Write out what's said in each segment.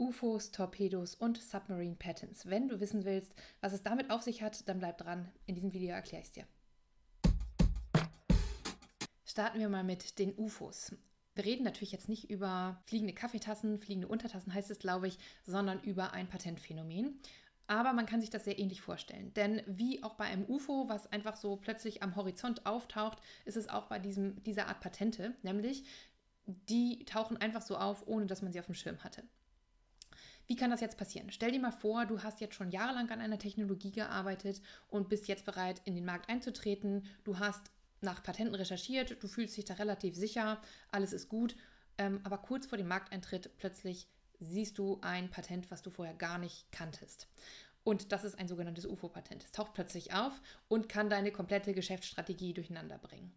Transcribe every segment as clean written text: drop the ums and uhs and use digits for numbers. UFOs, Torpedos und Submarine Patents. Wenn du wissen willst, was es damit auf sich hat, dann bleib dran. In diesem Video erkläre ich es dir. Starten wir mal mit den UFOs. Wir reden natürlich jetzt nicht über fliegende Kaffeetassen, fliegende Untertassen heißt es, glaube ich, sondern über ein Patentphänomen. Aber man kann sich das sehr ähnlich vorstellen, denn wie auch bei einem UFO, was einfach so plötzlich am Horizont auftaucht, ist es auch bei dieser Art Patente, nämlich die tauchen einfach so auf, ohne dass man sie auf dem Schirm hatte. Wie kann das jetzt passieren? Stell dir mal vor, du hast jetzt schon jahrelang an einer Technologie gearbeitet und bist jetzt bereit, in den Markt einzutreten. Du hast nach Patenten recherchiert, du fühlst dich da relativ sicher, alles ist gut, aber kurz vor dem Markteintritt plötzlich siehst du ein Patent, was du vorher gar nicht kanntest. Und das ist ein sogenanntes UFO-Patent. Es taucht plötzlich auf und kann deine komplette Geschäftsstrategie durcheinander bringen.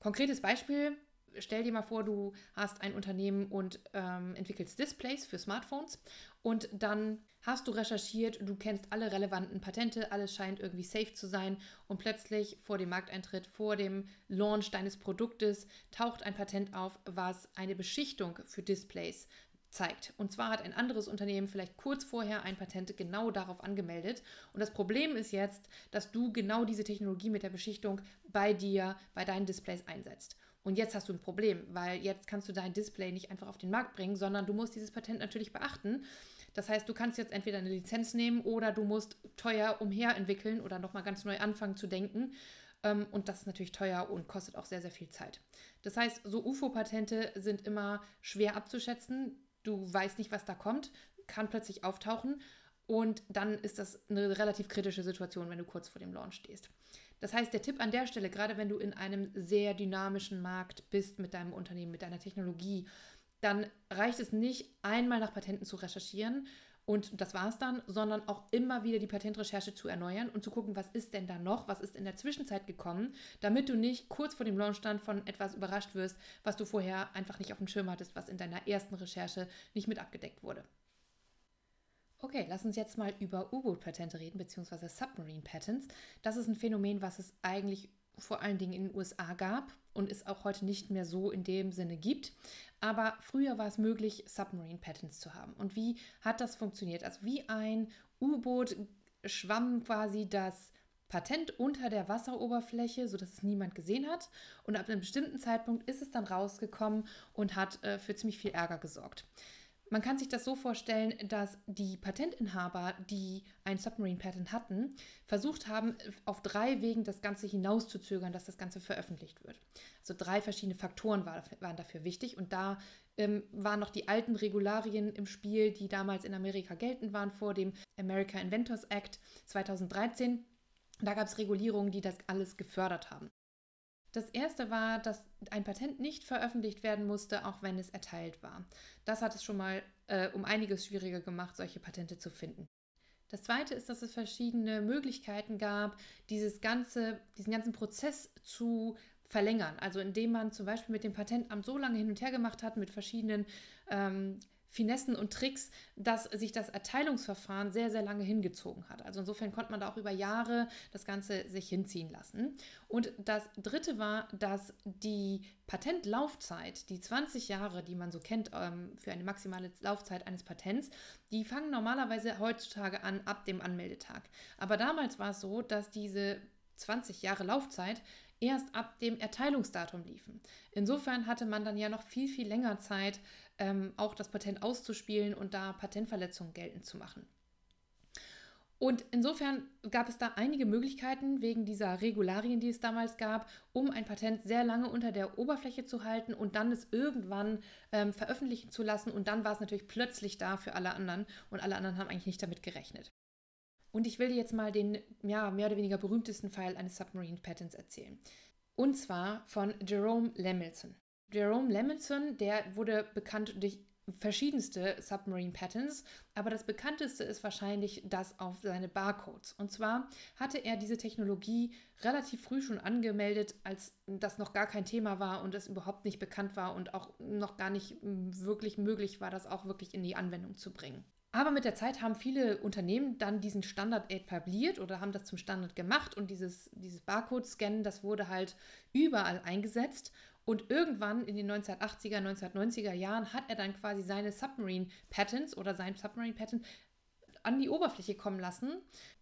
Konkretes Beispiel, stell dir mal vor, du hast ein Unternehmen und entwickelst Displays für Smartphones und dann hast du recherchiert, du kennst alle relevanten Patente, alles scheint irgendwie safe zu sein und plötzlich vor dem Markteintritt, vor dem Launch deines Produktes taucht ein Patent auf, was eine Beschichtung für Displays zeigt. Und zwar hat ein anderes Unternehmen vielleicht kurz vorher ein Patent genau darauf angemeldet. Und das Problem ist jetzt, dass du genau diese Technologie mit der Beschichtung bei deinen Displays einsetzt. Und jetzt hast du ein Problem, weil jetzt kannst du dein Display nicht einfach auf den Markt bringen, sondern du musst dieses Patent natürlich beachten. Das heißt, du kannst jetzt entweder eine Lizenz nehmen oder du musst teuer umherentwickeln oder nochmal ganz neu anfangen zu denken. Und das ist natürlich teuer und kostet auch sehr, sehr viel Zeit. Das heißt, so UFO-Patente sind immer schwer abzuschätzen. Du weißt nicht, was da kommt, kann plötzlich auftauchen und dann ist das eine relativ kritische Situation, wenn du kurz vor dem Launch stehst. Das heißt, der Tipp an der Stelle, gerade wenn du in einem sehr dynamischen Markt bist mit deinem Unternehmen, mit deiner Technologie, dann reicht es nicht, einmal nach Patenten zu recherchieren und das war's dann, sondern auch immer wieder die Patentrecherche zu erneuern und zu gucken, was ist denn da noch, was ist in der Zwischenzeit gekommen, damit du nicht kurz vor dem Launchstand von etwas überrascht wirst, was du vorher einfach nicht auf dem Schirm hattest, was in deiner ersten Recherche nicht mit abgedeckt wurde. Okay, lass uns jetzt mal über U-Boot-Patente reden, beziehungsweise Submarine Patents. Das ist ein Phänomen, was es eigentlich vor allen Dingen in den USA gab und es auch heute nicht mehr so in dem Sinne gibt. Aber früher war es möglich, Submarine Patents zu haben. Und wie hat das funktioniert? Also wie ein U-Boot schwamm quasi das Patent unter der Wasseroberfläche, sodass es niemand gesehen hat. Und ab einem bestimmten Zeitpunkt ist es dann rausgekommen und hat für ziemlich viel Ärger gesorgt. Man kann sich das so vorstellen, dass die Patentinhaber, die ein Submarine-Patent hatten, versucht haben, auf drei Wegen das Ganze hinauszuzögern, dass das Ganze veröffentlicht wird. Also drei verschiedene Faktoren waren dafür wichtig und da waren noch die alten Regularien im Spiel, die damals in Amerika geltend waren vor dem America Inventors Act 2013. Da gab es Regulierungen, die das alles gefördert haben. Das erste war, dass ein Patent nicht veröffentlicht werden musste, auch wenn es erteilt war. Das hat es schon mal um einiges schwieriger gemacht, solche Patente zu finden. Das zweite ist, dass es verschiedene Möglichkeiten gab, diesen ganzen Prozess zu verlängern. Also indem man zum Beispiel mit dem Patentamt so lange hin und her gemacht hat, mit verschiedenen Finessen und Tricks, dass sich das Erteilungsverfahren sehr, sehr lange hingezogen hat. Also insofern konnte man da auch über Jahre das Ganze sich hinziehen lassen. Und das Dritte war, dass die Patentlaufzeit, die 20 Jahre, die man so kennt für eine maximale Laufzeit eines Patents, die fangen normalerweise heutzutage an ab dem Anmeldetag. Aber damals war es so, dass diese 20 Jahre Laufzeit erst ab dem Erteilungsdatum liefen. Insofern hatte man dann ja noch viel, viel länger Zeit, auch das Patent auszuspielen und da Patentverletzungen geltend zu machen. Und insofern gab es da einige Möglichkeiten, wegen dieser Regularien, die es damals gab, um ein Patent sehr lange unter der Oberfläche zu halten und dann es irgendwann veröffentlichen zu lassen. Und dann war es natürlich plötzlich da für alle anderen und alle anderen haben eigentlich nicht damit gerechnet. Und ich will dir jetzt mal den mehr oder weniger berühmtesten Fall eines Submarine Patents erzählen. Und zwar von Jerome Lemelson. Jerome Lemelson, der wurde bekannt durch verschiedenste Submarine Patents, aber das bekannteste ist wahrscheinlich das auf seine Barcodes. Und zwar hatte er diese Technologie relativ früh schon angemeldet, als das noch gar kein Thema war und es überhaupt nicht bekannt war und auch noch gar nicht wirklich möglich war, das auch wirklich in die Anwendung zu bringen. Aber mit der Zeit haben viele Unternehmen dann diesen Standard etabliert oder haben das zum Standard gemacht und dieses Barcode-Scannen, das wurde halt überall eingesetzt Und irgendwann in den 1980er, 1990er Jahren hat er dann quasi seine Submarine-Patents oder sein Submarine-Patent an die Oberfläche kommen lassen.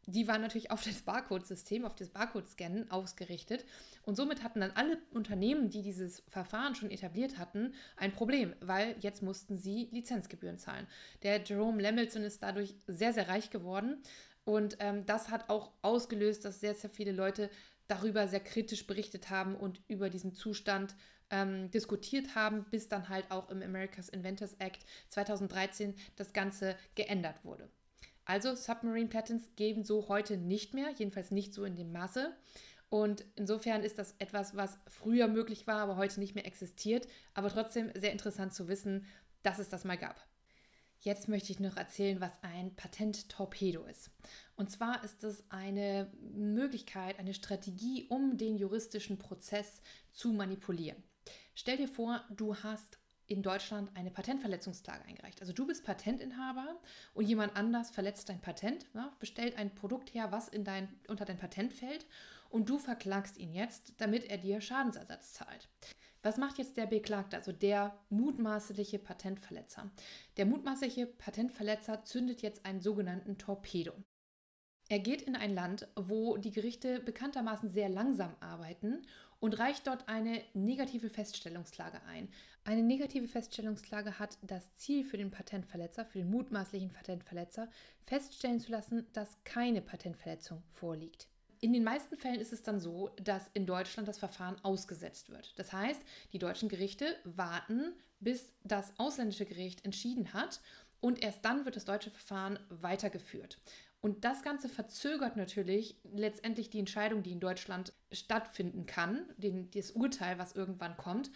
Die waren natürlich auf das Barcode-System, auf das Barcode-Scannen ausgerichtet. Und somit hatten dann alle Unternehmen, die dieses Verfahren schon etabliert hatten, ein Problem, weil jetzt mussten sie Lizenzgebühren zahlen. Der Jerome Lemelson ist dadurch sehr, sehr reich geworden. Und das hat auch ausgelöst, dass sehr, sehr viele Leute darüber sehr kritisch berichtet haben und über diesen Zustand diskutiert haben, bis dann halt auch im America's Inventors Act 2013 das Ganze geändert wurde. Also Submarine Patents geben so heute nicht mehr, jedenfalls nicht so in dem Maße. Und insofern ist das etwas, was früher möglich war, aber heute nicht mehr existiert. Aber trotzdem sehr interessant zu wissen, dass es das mal gab. Jetzt möchte ich noch erzählen, was ein Patent-Torpedo ist. Und zwar ist es eine Möglichkeit, eine Strategie, um den juristischen Prozess zu manipulieren. Stell dir vor, du hast in Deutschland eine Patentverletzungsklage eingereicht. Also du bist Patentinhaber und jemand anders verletzt dein Patent, bestellt ein Produkt her, was unter dein Patent fällt, und du verklagst ihn jetzt, damit er dir Schadensersatz zahlt. Was macht jetzt der Beklagte, also der mutmaßliche Patentverletzer? Der mutmaßliche Patentverletzer zündet jetzt einen sogenannten Torpedo. Er geht in ein Land, wo die Gerichte bekanntermaßen sehr langsam arbeiten, und reicht dort eine negative Feststellungsklage ein. Eine negative Feststellungsklage hat das Ziel für den Patentverletzer, für den mutmaßlichen Patentverletzer, feststellen zu lassen, dass keine Patentverletzung vorliegt. In den meisten Fällen ist es dann so, dass in Deutschland das Verfahren ausgesetzt wird. Das heißt, die deutschen Gerichte warten, bis das ausländische Gericht entschieden hat, und erst dann wird das deutsche Verfahren weitergeführt. Und das Ganze verzögert natürlich letztendlich die Entscheidung, die in Deutschland stattfinden kann, das Urteil, was irgendwann kommt.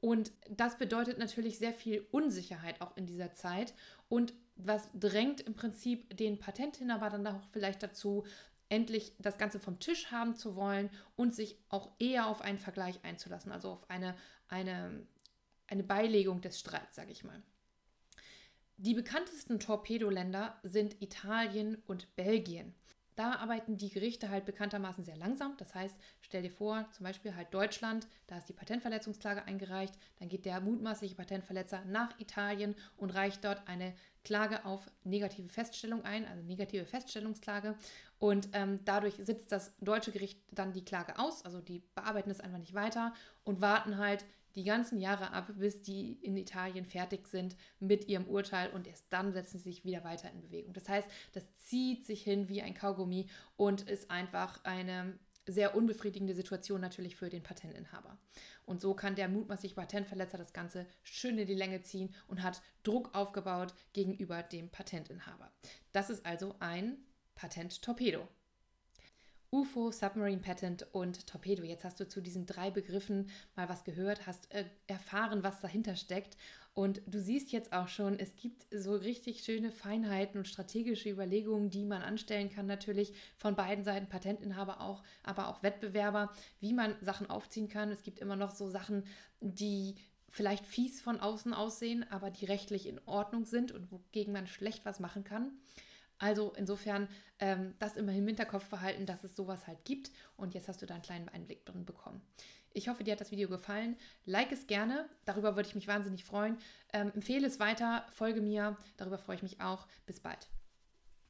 Und das bedeutet natürlich sehr viel Unsicherheit auch in dieser Zeit. Und was drängt im Prinzip den Patentinhaber dann auch vielleicht dazu, endlich das Ganze vom Tisch haben zu wollen und sich auch eher auf einen Vergleich einzulassen, also auf eine Beilegung des Streits, sage ich mal. Die bekanntesten Torpedoländer sind Italien und Belgien. Da arbeiten die Gerichte halt bekanntermaßen sehr langsam. Das heißt, stell dir vor, zum Beispiel halt Deutschland, da ist die Patentverletzungsklage eingereicht, dann geht der mutmaßliche Patentverletzer nach Italien und reicht dort eine Klage auf negative Feststellung ein, also negative Feststellungsklage, und dadurch sitzt das deutsche Gericht dann die Klage aus, also die bearbeiten es einfach nicht weiter und warten halt die ganzen Jahre ab, bis die in Italien fertig sind mit ihrem Urteil, und erst dann setzen sie sich wieder weiter in Bewegung. Das heißt, das zieht sich hin wie ein Kaugummi und ist einfach eine sehr unbefriedigende Situation natürlich für den Patentinhaber. Und so kann der mutmaßliche Patentverletzer das Ganze schön in die Länge ziehen und hat Druck aufgebaut gegenüber dem Patentinhaber. Das ist also ein Patent-Torpedo. UFO, Submarine Patent und Torpedo. Jetzt hast du zu diesen drei Begriffen mal was gehört, hast erfahren, was dahinter steckt, und du siehst jetzt auch schon, es gibt so richtig schöne Feinheiten und strategische Überlegungen, die man anstellen kann natürlich von beiden Seiten, Patentinhaber auch, aber auch Wettbewerber, wie man Sachen aufziehen kann. Es gibt immer noch so Sachen, die vielleicht fies von außen aussehen, aber die rechtlich in Ordnung sind und wogegen man schlecht was machen kann. Also insofern das immer im Hinterkopf behalten, dass es sowas halt gibt. Und jetzt hast du da einen kleinen Einblick drin bekommen. Ich hoffe, dir hat das Video gefallen. Like es gerne, darüber würde ich mich wahnsinnig freuen. Empfehle es weiter, folge mir, darüber freue ich mich auch. Bis bald.